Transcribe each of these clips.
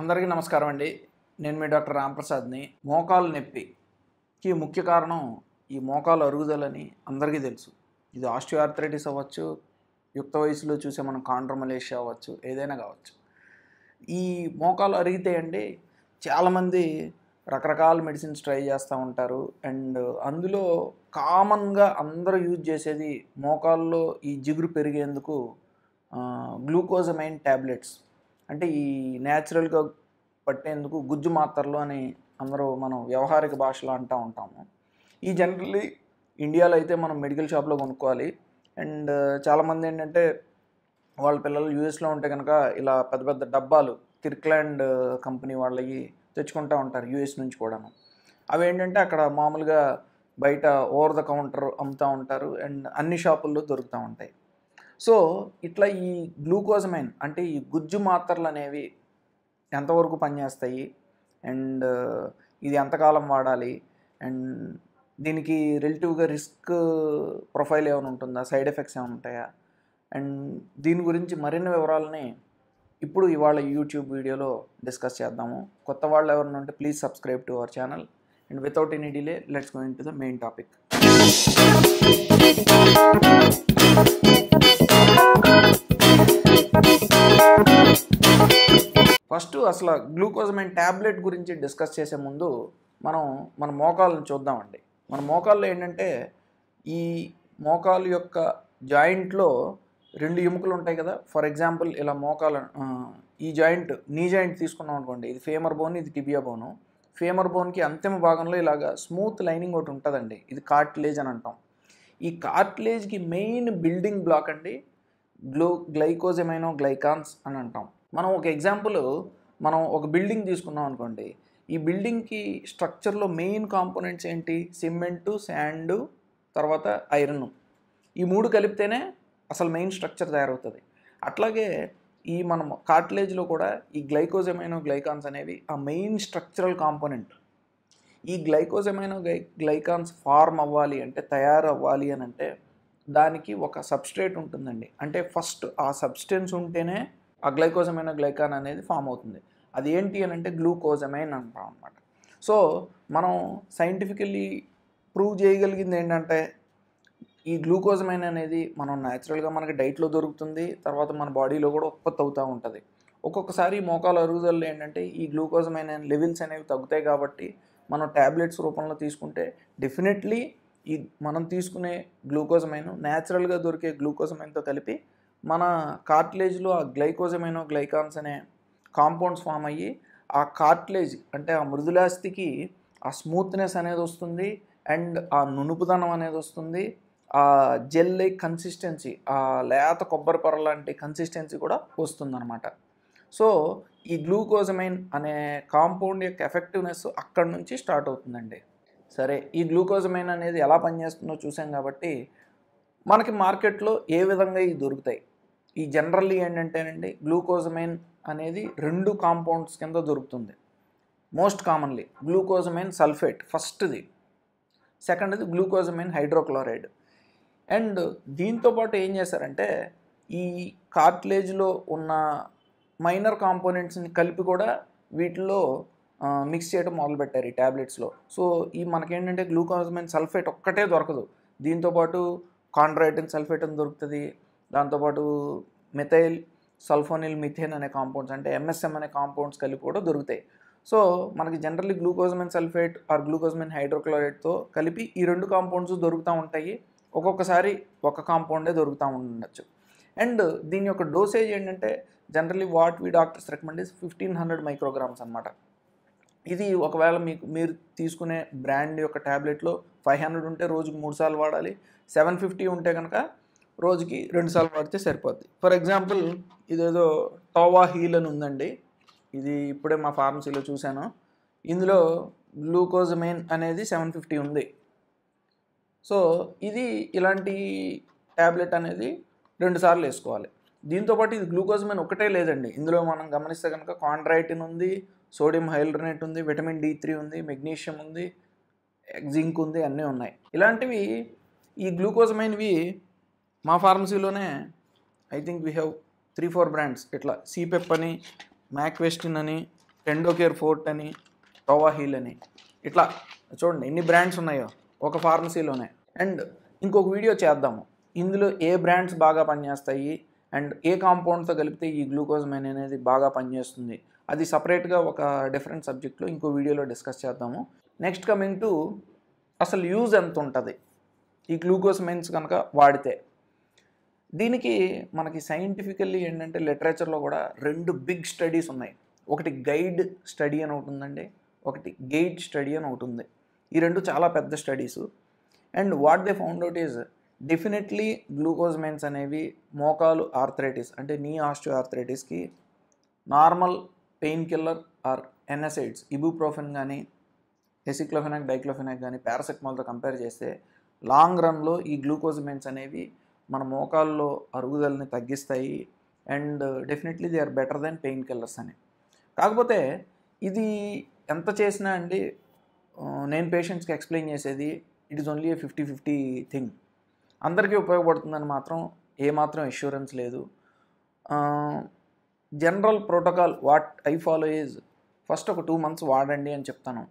అందరికీ నమస్కారం అండి. నేను మీ డాక్టర్ రాంప్రసాద్ని. మోకాలు నొప్పికి ముఖ్య కారణం ఈ మోకాలు అరుగుదలని అందరికీ తెలుసు. ఇది ఆస్టియోఆర్థరైటిస్ అవ్వచ్చు, యుక్త వయసులో చూసే మనం కాండ్రోమలేషియా అవ్వచ్చు, ఏదైనా కావచ్చు. ఈ మోకాలు అరిగితే అండి చాలామంది రకరకాల మెడిసిన్స్ ట్రై చేస్తూ ఉంటారు. అండ్ అందులో కామన్గా అందరూ యూజ్ చేసేది మోకాల్లో ఈ జిగురు పెరిగేందుకు గ్లూకోజమైన్ ట్యాబ్లెట్స్, అంటే ఈ న్యాచురల్గా పట్టేందుకు గుజ్జు మాత్రలు అని అందరూ మనం వ్యవహారిక భాషలో అంటూ ఉంటాము. ఈ జనరల్లీ ఇండియాలో అయితే మనం మెడికల్ షాప్లో కొనుక్కోవాలి. అండ్ చాలామంది ఏంటంటే వాళ్ళ పిల్లలు యూఎస్లో ఉంటే కనుక ఇలా పెద్ద పెద్ద డబ్బాలు కిర్క్లాండ్ కంపెనీ వాళ్ళకి తెచ్చుకుంటూ ఉంటారు, యూఎస్ నుంచి కూడాను. అవి ఏంటంటే అక్కడ మామూలుగా బయట ఓవర్ ద కౌంటర్ అమ్ముతూ ఉంటారు అండ్ అన్ని షాపుల్లో దొరుకుతూ ఉంటాయి. సో ఇట్లా ఈ గ్లూకోజమైన్ అంటే ఈ గుజ్జు మాత్రలు అనేవి ఎంతవరకు పనిచేస్తాయి, అండ్ ఇది ఎంతకాలం వాడాలి, అండ్ దీనికి రిలేటివ్గా రిస్క్ ప్రొఫైల్ ఏమైనా ఉంటుందా, సైడ్ ఎఫెక్ట్స్ ఏమైనా ఉంటాయా, అండ్ దీని గురించి మరిన్ని వివరాలని ఇప్పుడు ఇవాళ యూట్యూబ్ వీడియోలో డిస్కస్ చేద్దాము. కొత్త వాళ్ళు ఎవరైనా ఉంటే please subscribe to our channel. And without any delay let's go into the main topic. First అసలు గ్లూకోజమైన్ ట్యాబ్లెట్ గురించి డిస్కస్ చేసే ముందు మనం మన మోకాళ్ళను చూద్దామండి. మన మోకాళ్ళు ఏంటంటే ఈ మోకాలు యొక్క జాయింట్లో రెండు ఎముకలు ఉంటాయి కదా. ఫర్ ఎగ్జాంపుల్ ఇలా మోకాలు ఈ జాయింట్, నీ జాయింట్ తీసుకున్నాం అనుకోండి, ఇది ఫేమర్ బోన్, ఇది టిబియా బోను. ఫేమర్ బోన్కి అంతిమ భాగంలో ఇలాగ స్మూత్ లైనింగ్ ఒకటి ఉంటుందండి, ఇది కార్టిలేజ్ అని అంటాం. ఈ కార్టిలేజ్కి మెయిన్ బిల్డింగ్ బ్లాక్ అండి గ్లైకోజమైనోగ్లైకాన్స్ అని అంటాం. మనం ఒక ఎగ్జాంపుల్, మనం ఒక బిల్డింగ్ తీసుకున్నాం అనుకోండి, ఈ బిల్డింగ్కి స్ట్రక్చర్లో మెయిన్ కాంపోనెంట్స్ ఏంటి? సిమెంటు, శాండు, తర్వాత ఐరన్. ఈ మూడు కలిపితేనే అసలు మెయిన్ స్ట్రక్చర్ తయారవుతుంది. అట్లాగే ఈ మనం కార్టిలేజ్లో కూడా ఈ గ్లైకోజమైనోగ్లైకాన్స్ అనేవి ఆ మెయిన్ స్ట్రక్చరల్ కాంపోనెంట్. ఈ గ్లైకోజమైనోగ్లైకాన్స్ ఫార్మ్ అవ్వాలి అంటే, తయారవ్వాలి అని అంటే దానికి ఒక సబ్స్ట్రేట్ ఉంటుందండి. అంటే ఫస్ట్ ఆ సబ్స్టెన్స్ ఉంటేనే ఆ గ్లైకోజమైనోగ్లైకాన్ అనేది ఫామ్ అవుతుంది. అది ఏంటి అని అంటే గ్లూకోజమైన్ అంటాం అన్నమాట. సో మనం సైంటిఫికల్లీ ప్రూవ్ చేయగలిగింది ఏంటంటే ఈ గ్లూకోజమైన్ అనేది మనం న్యాచురల్గా మనకి డైట్లో దొరుకుతుంది, తర్వాత మన బాడీలో కూడా ఉత్పత్తి అవుతూ ఉంటుంది. ఒక్కొక్కసారి మోకాల అరుగుదలలో ఏంటంటే ఈ గ్లూకోజమైన్ లెవెల్స్ అనేవి తగ్గుతాయి, కాబట్టి మనం ట్యాబ్లెట్స్ రూపంలో తీసుకుంటే డెఫినెట్లీ ఈ మనం తీసుకునే గ్లూకోజమైన్ న్యాచురల్గా దొరికే గ్లూకోజమైన్తో కలిపి మన కార్టిలేజ్లో ఆ గ్లైకోజమైనోగ్లైకాన్స్ అనే కాంపౌండ్స్ ఫామ్ అయ్యి ఆ కార్టిలేజ్ అంటే ఆ మృదులాస్థికి ఆ స్మూత్నెస్ అనేది వస్తుంది, అండ్ ఆ నునుపుదనం అనేది వస్తుంది, ఆ జెల్ లైక్ కన్సిస్టెన్సీ, ఆ లేత కొబ్బరి పొర లాంటి కన్సిస్టెన్సీ కూడా వస్తుందన్నమాట. సో ఈ గ్లూకోజమైన్ అనే కాంపౌండ్ యొక్క ఎఫెక్టివ్నెస్ అక్కడ నుంచి స్టార్ట్ అవుతుందండి. సరే, ఈ గ్లూకోజమైన్ అనేది ఎలా పనిచేస్తుందో చూసాం కాబట్టి మనకి మార్కెట్లో ఏ విధంగా ఇవి దొరుకుతాయి. ఈ జనరల్లీ ఏంటంటేనండి గ్లూకోజమైన్ అనేది రెండు కాంపౌండ్స్ కింద దొరుకుతుంది. మోస్ట్ కామన్లీ గ్లూకోజమైన్ సల్ఫేట్ ఫస్ట్ది, సెకండ్ది గ్లూకోజమైన్ హైడ్రోక్లోరైడ్. అండ్ దీంతోపాటు ఏం చేశారంటే ఈ కార్టిలేజ్లో ఉన్న మైనర్ కాంపోనెంట్స్ని కలిపి కూడా వీటిలో మిక్స్ చేయడం మొదలుపెట్టారు ఈ ట్యాబ్లెట్స్లో. సో ఈ మనకేంటంటే గ్లూకోజమైన్ సల్ఫేట్ ఒక్కటే దొరకదు, దీంతోపాటు కాండ్రోయిటిన్ సల్ఫేట్ అని దొరుకుతుంది, దాంతోపాటు మెథైల్ సల్ఫోనిల్ మిథేన్ అనే కాంపౌండ్స్ అంటే ఎంఎస్ఎం అనే కాంపౌండ్స్ కలిపి కూడా దొరుకుతాయి. సో మనకి generally glucosamine sulphate or glucosamine హైడ్రోక్లోరైడ్తో కలిపి ఈ రెండు కాంపౌండ్స్ దొరుకుతూ ఉంటాయి. ఒక్కొక్కసారి ఒక కాంపౌండే దొరుకుతూ ఉండొచ్చు. అండ్ దీని యొక్క డోసేజ్ ఏంటంటే generally what we doctors recommend is 1500 micrograms అనమాట. ఇది ఒకవేళ మీరు తీసుకునే బ్రాండ్ యొక్క ట్యాబ్లెట్లో 500 ఉంటే రోజుకి 3 సార్లు వాడాలి, 750 ఉంటే కనుక రోజుకి 2 సార్లు వాడితే సరిపోద్ది. ఫర్ ఎగ్జాంపుల్ ఇదేదో టోవా హీల్ అని ఉందండి, ఇది ఇప్పుడే మా ఫార్మసీలో చూశాను. ఇందులో గ్లూకోజమైన్ అనేది 750 ఉంది. సో ఇది ఇలాంటి ట్యాబ్లెట్ అనేది 2 సార్లు వేసుకోవాలి. దీంతోపాటు ఇది గ్లూకోజమైన్ ఒకటే లేదండి, ఇందులో మనం గమనిస్తే కనుక కాండ్రాయిటిన్ ఉంది, సోడియం హైడ్రోనేట్ ఉంది, విటమిన్ D3 ఉంది, మెగ్నీషియం ఉంది, జింక్ ఉంది, అన్నీ ఉన్నాయి. ఇలాంటివి ఈ గ్లూకోజమైన్వి మా ఫార్మసీలోనే I think we have 3-4 brands ఇట్లా. Cipepeni, Mack Westin అని, టెండో కేర్ ఫోర్ట్ అని, టోవా హీల్ అని, ఇట్లా చూడండి ఎన్ని బ్రాండ్స్ ఉన్నాయో ఒక ఫార్మసీలోనే. అండ్ ఇంకొక వీడియో చేద్దాము ఇందులో ఏ బ్రాండ్స్ బాగా పనిచేస్తాయి అండ్ ఏ కాంపౌండ్తో కలిపితే ఈ గ్లూకోజమైన్ అనేది బాగా పనిచేస్తుంది, అది సపరేట్గా ఒక డిఫరెంట్ సబ్జెక్ట్లో ఇంకో వీడియోలో డిస్కస్ చేద్దాము. నెక్స్ట్ కమింగ్ టు అసలు యూజ్ ఎంత ఉంటుంది ఈ గ్లూకోజమైన్స్ కనుక వాడితే. దీనికి మనకి సైంటిఫికల్లీ ఏంటంటే లిటరేచర్లో కూడా రెండు బిగ్ స్టడీస్ ఉన్నాయి. ఒకటి గైడ్ స్టడీ అని ఒకటి ఉందండి, ఒకటి గెయిట్ స్టడీ అని ఒకటి ఉంది. ఈ రెండు చాలా పెద్ద studies. And what they found out is definitely glucosamines అనేవి మోకాలు ఆర్థరైటిస్ అంటే నీ ఆస్టియో ఆర్థరైటిస్కి normal pain killer or NSAIDs ibuprofen కానీ ఎసిక్లోఫెనాక్ డైక్లోఫెనాక్ కానీ పారాసెటమాల్తో కంపేర్ చేస్తే లాంగ్ రన్లో ఈ గ్లూకోజమైన్స్ అనేవి మన మోకాల్లో అరుగుదలని తగ్గిస్తాయి. And definitely they are better than pain killers అని. కాకపోతే ఇది ఎంత చేసినా అండి నేను పేషెంట్స్కి ఎక్స్ప్లెయిన్ చేసేది it is only a 50-50 thing, అందరికీ ఉపయోగపడుతుందని మాత్రం ఏమాత్రం అష్యూరెన్స్ లేదు. General protocol what I follow is first ఒక 2 months వాడండి అని చెప్తాను.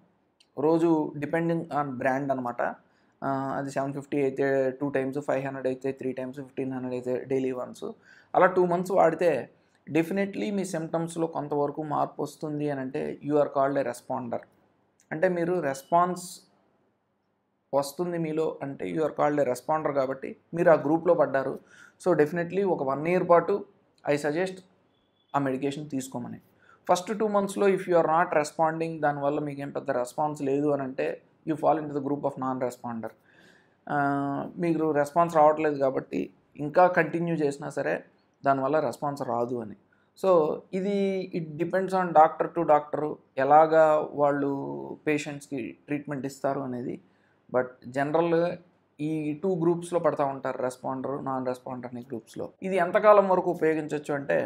రోజు డిపెండింగ్ ఆన్ బ్రాండ్ అనమాట, అది 750 అయితే 2 times, 500 అయితే 3 times, 1500 అయితే డైలీ వన్స్. అలా 2 months వాడితే డెఫినెట్లీ మీ సిమ్టమ్స్లో కొంతవరకు మార్పు వస్తుంది అని అంటే you are called a responder. అంటే మీరు రెస్పాన్స్ వస్తుంది మీలో అంటే you are called a responder, కాబట్టి మీరు ఆ గ్రూప్లో పడ్డారు. సో డెఫినెట్లీ ఒక 1 year పాటు ఐ సజెస్ట్ ఆ మెడికేషన్ తీసుకోమని. ఫస్ట్ 2 monthsలో if you are not responding దానివల్ల మీకేం పెద్ద రెస్పాన్స్ లేదు అని అంటే you fall in to the group of non responder. మీకు రెస్పాన్స్ రావట్లేదు కాబట్టి ఇంకా కంటిన్యూ చేసినా సరే దానివల్ల రెస్పాన్స్ రాదు అని. సో ఇది it depends on doctor to doctor ఎలాగా వాళ్ళు పేషెంట్స్కి ట్రీట్మెంట్ ఇస్తారు అనేది. బట్ జనరల్గా ఈ 2 groups లో పడతా ఉంటారు, రెస్పాండరు నాన్ రెస్పాండర్ అనే గ్రూప్స్లో. ఇది ఎంతకాలం వరకు ఉపయోగించవచ్చు అంటే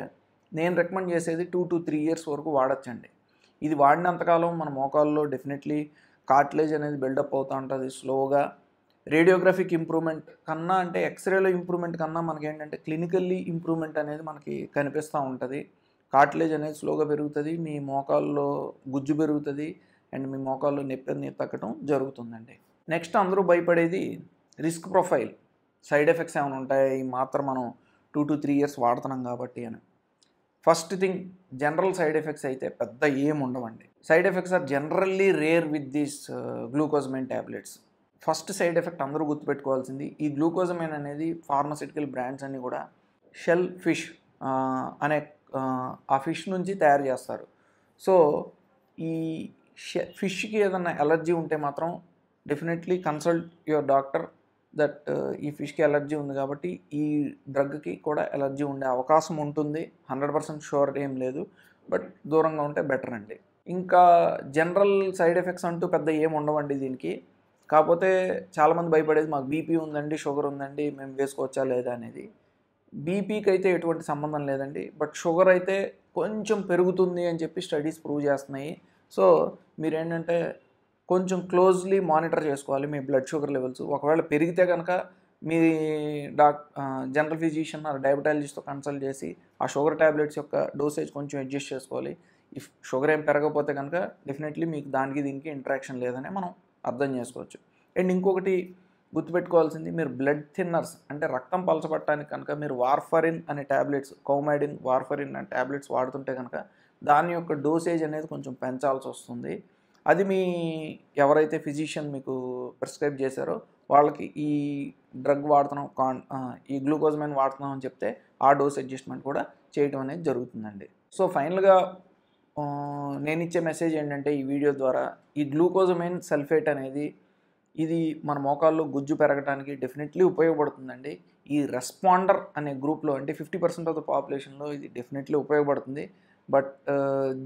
నేను రికమెండ్ చేసేది 2 to 3 years వరకు వాడచ్చండి. ఇది వాడినంతకాలం మన మోకాల్లో డెఫినెట్లీ కార్టిలేజ్ అనేది బిల్డప్ అవుతూ ఉంటుంది స్లోగా. రేడియోగ్రఫిక్ ఇంప్రూవ్మెంట్ కన్నా అంటే ఎక్స్రేలో ఇంప్రూవ్మెంట్ కన్నా మనకి ఏంటంటే క్లినికల్లీ ఇంప్రూవ్మెంట్ అనేది మనకి కనిపిస్తూ ఉంటుంది. కార్టిలేజ్ అనేది స్లోగా పెరుగుతుంది, మీ మోకాల్లో గుజ్జు పెరుగుతుంది అండ్ మీ మోకాల్లో నొప్పి తగ్గడం జరుగుతుందండి. నెక్స్ట్ అందరూ భయపడేది రిస్క్ ప్రొఫైల్, సైడ్ ఎఫెక్ట్స్ ఏమైనా ఉంటాయి మాత్రం మనం 2 to 3 years వాడుతున్నాం కాబట్టి అని. First thing general side effects అయితే పెద్ద ఏం ఉండవండి. Side effects are generally rare with these glucosamine tablets. First side effect అందరూ గుర్తుపెట్టుకోవాల్సింది, ఈ గ్లూకోజమైన్ అనేది ఫార్మాసిటికల్ బ్రాండ్స్ అన్నీ కూడా షెల్ ఫిష్ అనే ఆ ఫిష్ నుంచి తయారు చేస్తారు. సో ఈ ఫిష్కి ఏదైనా ఎలర్జీ ఉంటే మాత్రం definitely consult your doctor that ఈ ఫిష్కి ఎలర్జీ ఉంది కాబట్టి ఈ డ్రగ్కి కూడా ఎలర్జీ ఉండే అవకాశం ఉంటుంది. 100% షూర్ ఏం లేదు, బట్ దూరంగా ఉంటే బెటర్ అండి. ఇంకా జనరల్ సైడ్ ఎఫెక్ట్స్ అంటూ పెద్ద ఏం ఉండవండి దీనికి. కాకపోతే చాలామంది భయపడేది మాకు బీపీ ఉందండి, షుగర్ ఉందండి, మేము వేసుకోవచ్చా లేదా అనేది. బీపీకి అయితే ఎటువంటి సంబంధం లేదండి, బట్ షుగర్ అయితే కొంచెం పెరుగుతుంది అని చెప్పి స్టడీస్ ప్రూవ్ చేస్తున్నాయి. సో మీరేంటంటే కొంచెం క్లోజ్లీ మానిటర్ చేసుకోవాలి మీ బ్లడ్ షుగర్ లెవెల్స్. ఒకవేళ పెరిగితే కనుక మీ జనరల్ ఫిజిషియన్ ఆర్ డయాబెటాలజిస్ట్తో కన్సల్ట్ చేసి ఆ షుగర్ ట్యాబ్లెట్స్ యొక్క డోసేజ్ కొంచెం అడ్జస్ట్ చేసుకోవాలి. ఇఫ్ షుగర్ ఏం పెరగకపోతే కనుక డెఫినెట్లీ మీకు దానికి దీనికి ఇంట్రాక్షన్ లేదని మనం అర్థం చేసుకోవచ్చు. అండ్ ఇంకొకటి గుర్తుపెట్టుకోవాల్సింది, మీరు బ్లడ్ థిన్నర్స్ అంటే రక్తం పలచబట్టడానికి కనుక మీరు వార్ఫరిన్ అనే ట్యాబ్లెట్స్, కౌమాడిన్, వార్ఫరిన్ అనే ట్యాబ్లెట్స్ వాడుతుంటే కనుక దాని యొక్క డోసేజ్ అనేది కొంచెం పెంచాల్సి వస్తుంది. అది మీ ఎవరైతే ఫిజిషియన్ మీకు ప్రిస్క్రైబ్ చేశారో వాళ్ళకి ఈ డ్రగ్ వాడుతున్నాం ఈ గ్లూకోజమైన్ వాడుతున్నాం అని చెప్తే ఆ డోస్ అడ్జస్ట్మెంట్ కూడా చేయడం అనేది జరుగుతుందండి. సో ఫైనల్గా నేను ఇచ్చే మెసేజ్ ఏంటంటే ఈ వీడియో ద్వారా ఈ గ్లూకోజమైన్ సల్ఫేట్ అనేది ఇది మన మోకాల్లో గుజ్జు పెరగడానికి డెఫినెట్లీ ఉపయోగపడుతుందండి. ఈ రెస్పాండర్ అనే గ్రూప్లో అంటే 50% ఆఫ్ ద పాపులేషన్లో ఇది డెఫినెట్లీ ఉపయోగపడుతుంది. బట్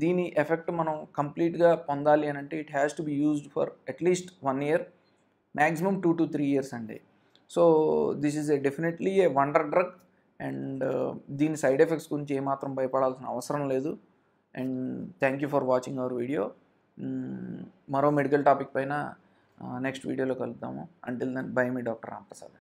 దీని ఎఫెక్ట్ మనం కంప్లీట్గా పొందాలి అని అంటే it has to be used for at least 1 year, maximum 2 to 3 years అండి. So this is definitely a wonder drug and దీని సైడ్ ఎఫెక్ట్స్ గురించి ఏమాత్రం భయపడాల్సిన అవసరం లేదు. And thank you for watching our video. మరో మెడికల్ టాపిక్ పైన నెక్స్ట్ వీడియోలో కలుద్దాము. అంటిల్ దెన్ బై మీ డాక్టర్ రాంప్రసాద్.